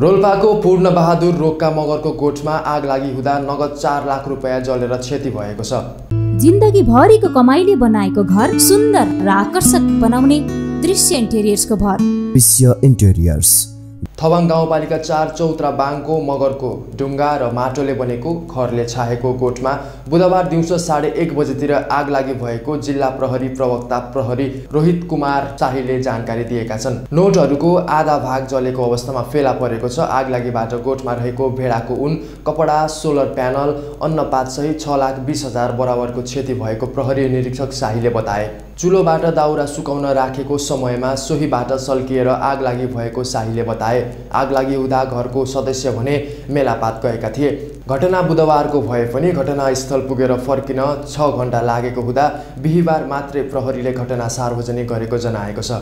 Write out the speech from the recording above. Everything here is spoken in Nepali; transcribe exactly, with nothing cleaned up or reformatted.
रोल्पाको पूर्णबहादुर रोक्का मगरको गोठमा आग लागि हुँदा नगद चार लाख रुपैयाँ जलेर क्षति भएको छ। जिन्दगीभरिको कमाइले बनाएको घर सुन्दर र आकर्षक बनाउने दृश्य इन्टेरियर्सको भर दृश्य इन्टेरियर्स। थवाङ गाउँपालिका चार चौतरा बाङको मगरको ढुङ्गा र माटोले बनेको घरले छाएको गोठमा बुधबार दिउँसो साढे एक बजेतिर आग लागि भएको जिल्ला प्रहरी प्रवक्ता प्रहरी रोहित कुमार शाहीले जानकारी दिएका छन्। नोटहरूको आधा भाग जलेको अवस्थामा फेला परेको छ। आगलागीबाट गोठमा रहेको भेडाको ऊन, कपडा, सोलर प्यानल, अन्नपात सहित छ लाख बीस हजार बराबरको क्षति भएको प्रहरी निरीक्षक शाहीले बताए। चुलोबाट दाउरा सुकाउन राखेको समयमा सोहीबाट सल्किएर आग लागि भएको शाहीले बताए। आग लागि हुँदा घरको सदस्य भने मेलापात गएका थिए। घटना बुधबारको भए पनि घटनास्थल पुगेर फर्किन छ घण्टा लागेको हुँदा बिहिबार मात्रै प्रहरीले घटना सार्वजनिक गरेको जनाएको छ।